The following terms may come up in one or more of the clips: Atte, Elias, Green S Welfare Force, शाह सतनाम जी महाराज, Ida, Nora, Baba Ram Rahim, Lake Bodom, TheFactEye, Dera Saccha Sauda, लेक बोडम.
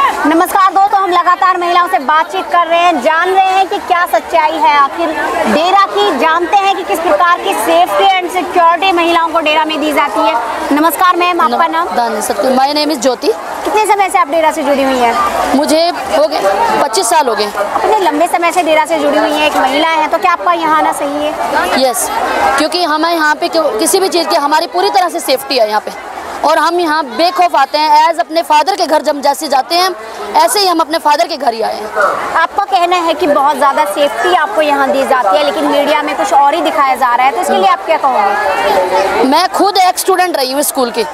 नमस्कार दोस्तों, हम लगातार महिलाओं से बातचीत कर रहे हैं, जान रहे हैं कि क्या सच्चाई है आखिर डेरा की, जानते हैं कि किस प्रकार की सेफ्टी एंड सिक्योरिटी महिलाओं को डेरा में दी जाती है। नमस्कार मैम, आपका नाम? My name is Jyoti. कितने समय से आप डेरा से जुड़ी हुई हैं? मुझे हो गए 25 साल हो गए। अपने लंबे समय से डेरा से जुड़ी हुई हैं, एक महिला है, तो क्या आपका यहाँ आना सही है? यस, क्योंकि हमें यहाँ पे किसी भी चीज़ की हमारी पूरी तरह से सेफ्टी है यहाँ पे, और हम यहाँ बेखौफ आते हैं। एज अपने फादर के घर जब जैसे जाते हैं, ऐसे ही हम अपने फादर के घर ही आए हैं। आपका कहना है कि बहुत ज़्यादा सेफ्टी आपको यहाँ दी जाती है, लेकिन मीडिया में कुछ और ही दिखाया जा रहा है, तो इसके लिए आप क्या कहोगे? मैं खुद एक स्टूडेंट रही हूँ स्कूल की,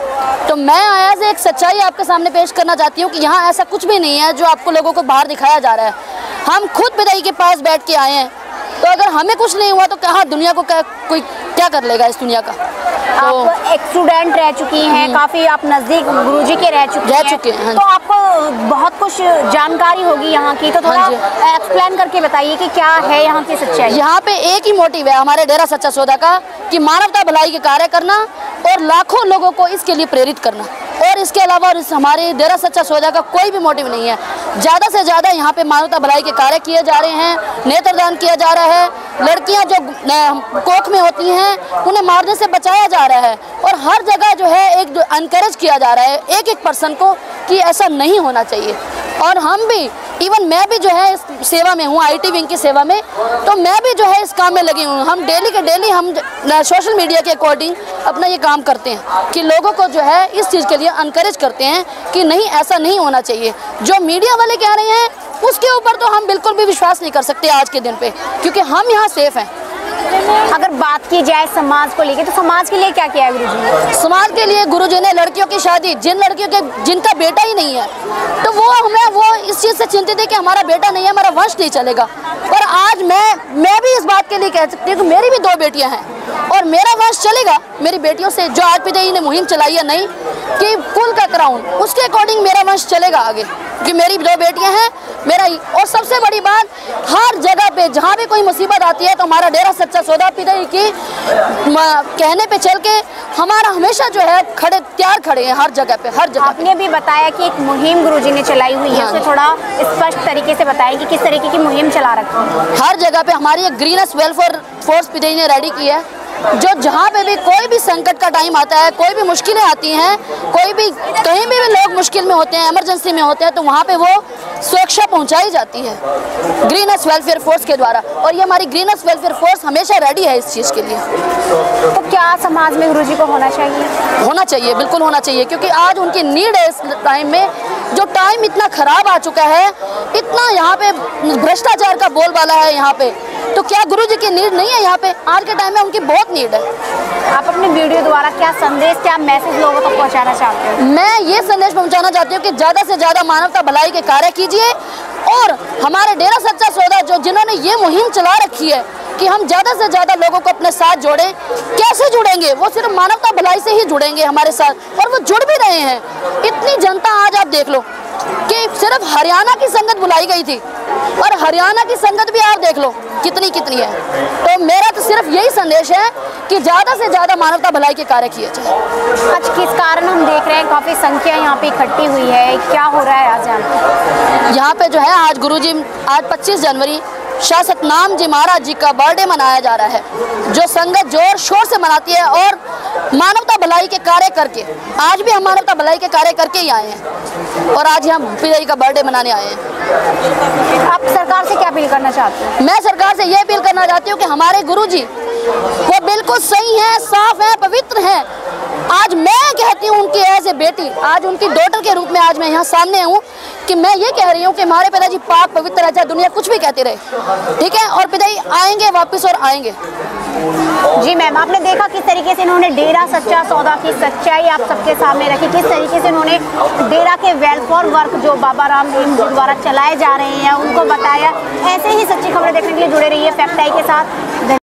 तो मैं एज एक सच्चाई आपके सामने पेश करना चाहती हूँ कि यहाँ ऐसा कुछ भी नहीं है जो आपको लोगों को बाहर दिखाया जा रहा है। हम खुद पिताई के पास बैठ के आए हैं, तो अगर हमें कुछ नहीं हुआ तो कहाँ दुनिया को कोई क्या कर लेगा इस दुनिया का। तो आप एक स्टूडेंट रह चुकी हैं, काफ़ी आप नज़दीक गुरुजी के रह चुके हैं, तो आपको बहुत कुछ जानकारी होगी यहाँ की, तो थोड़ा एक्सप्लेन करके बताइए कि क्या है यहाँ की सच्चाई। यहाँ पे एक ही मोटिव है हमारे डेरा सच्चा सौदा का कि मानवता भलाई के कार्य करना और लाखों लोगों को इसके लिए प्रेरित करना, और इसके अलावा हमारे डेरा सच्चा सौदा का कोई भी मोटिव नहीं है। ज़्यादा से ज़्यादा यहाँ पे मानवता भलाई के कार्य किए जा रहे हैं, नेत्रदान किया जा रहा है, लड़कियाँ जो कोख में होती हैं उन्हें मारने से बचाया जा रहा है, और हर जगह जो है एक एनकरेज किया जा रहा है एक एक पर्सन को कि ऐसा नहीं होना चाहिए। और हम भी, इवन मैं भी जो है इस सेवा में हूँ, आईटी विंग की सेवा में, तो मैं भी जो है इस काम में लगी हूँ। हम डेली के डेली हम सोशल मीडिया के अकॉर्डिंग अपना ये काम करते हैं कि लोगों को जो है इस चीज़ के लिए एनकरेज करते हैं कि नहीं, ऐसा नहीं होना चाहिए। जो मीडिया वाले कह रहे हैं उसके ऊपर तो हम बिल्कुल भी विश्वास नहीं कर सकते आज के दिन पे, क्योंकि हम यहाँ सेफ हैं। अगर बात की जाए समाज को लेके, तो समाज के लिए क्या किया है गुरुजी ने? समाज के लिए गुरुजी ने लड़कियों की शादी, जिनका बेटा ही नहीं है, तो वो इस चीज़ से चिंतित है कि हमारा बेटा नहीं है, हमारा वंश नहीं चलेगा। और आज मैं भी इस बात के लिए कह सकती हूँ कि मेरी भी 2 बेटियाँ हैं और मेरा वंश चलेगा मेरी बेटियों से, जो आज पिताजी ने मुहिम चलाई है नहीं कि कुल का क्राउन, उसके अकॉर्डिंग मेरा वंश चलेगा आगे, कि मेरी 2 बेटियां हैं मेरा। और सबसे बड़ी बात, हर जगह पे जहाँ भी कोई मुसीबत आती है तो हमारा डेरा सच्चा सौदा पिताजी की कहने पे चल के हमारा हमेशा जो है तैयार खड़े हैं हर जगह पे, हर जगह। आपने भी बताया कि एक मुहिम गुरुजी ने चलाई हुई है, उसे थोड़ा स्पष्ट तरीके से बताएं कि किस तरीके की मुहिम चला रखी है। हर जगह पे हमारी एक ग्रीन एस वेलफेयर फोर्स पिताजी ने रेडी की है, जो जहाँ पे भी कोई भी संकट का टाइम आता है, कोई भी मुश्किलें आती हैं, कहीं भी लोग मुश्किल में होते हैं, इमरजेंसी में होते हैं, तो वहाँ पे वो सुरक्षा पहुँचाई जाती है ग्रीन एस वेलफेयर फोर्स के द्वारा। और ये हमारी ग्रीन एस वेलफेयर फोर्स हमेशा रेडी है इस चीज़ के लिए। तो क्या समाज में गुरुजी को होना चाहिए? होना चाहिए, बिल्कुल होना चाहिए, क्योंकि आज उनकी नीड है इस टाइम में। जो टाइम इतना ख़राब आ चुका है, इतना यहाँ पे भ्रष्टाचार का बोलबाला है यहाँ पे, तो क्या गुरुजी की नीड नहीं है यहाँ पे? आज के टाइम में उनकी बहुत नीड है। आप अपने वीडियो द्वारा क्या संदेश, क्या मैसेज लोगों तक पहुँचाना चाहते हैं? मैं ये संदेश पहुँचाना चाहती हूँ कि ज़्यादा से ज़्यादा मानवता भलाई के कार्य कीजिए, और हमारे डेरा सच्चा सौदा जिन्होंने ये मुहिम चला रखी है कि हम ज़्यादा से ज़्यादा लोगों को अपने साथ जोड़ें। कैसे जुड़ेंगे? वो सिर्फ मानवता भलाई से ही जुड़ेंगे हमारे साथ, और वो जुड़ भी रहे हैं। इतनी जनता, आज आप देख लो कि सिर्फ हरियाणा की संगत बुलाई गई थी, और हरियाणा की संगत भी आप देख लो कितनी है। तो मेरा तो सिर्फ यही संदेश है कि ज़्यादा से ज़्यादा मानवता भलाई के कार्य किए जाए। आज किस कारण हम देख रहे हैं काफ़ी संख्या यहाँ पे इकट्ठी हुई है, क्या हो रहा है आज यहाँ पे? जो है आज गुरुजी, आज 25 जनवरी शाह सतनाम जी महाराज जी का बर्थडे मनाया जा रहा है, जो संगत जोर शोर से मनाती है और मानवता भलाई के कार्य करके। आज भी हम मानवता भलाई के कार्य करके ही आए हैं, और आज हम पिताजी का बर्थडे मनाने आए हैं। आप सरकार से क्या अपील करना चाहते हैं? मैं सरकार से ये अपील करना चाहती हूँ कि हमारे गुरुजी वो बिल्कुल सही हैं, साफ हैं, पवित्र हैं। आज मैं कहती हूँ उनकी एज ए बेटी, आज उनकी डॉटर के रूप में आज मैं यहाँ सामने हूँ कि मैं ये कह रही हूँ कि हमारे पिताजी पाक पवित्र है, दुनिया कुछ भी कहती रहे, ठीक है? और पिताजी आएंगे वापस और आएंगे। जी मैम, आपने देखा किस तरीके से इन्होंने डेरा सच्चा सौदा की सच्चाई आप सबके सामने रखी, किस तरीके से इन्होंने डेरा के वेलफेयर वर्क जो बाबा राम रहीम जी द्वारा चलाए जा रहे हैं उनको बताया। ऐसे ही सच्ची खबरें देखने के लिए जुड़े रहिए फैक्ट आई के साथ।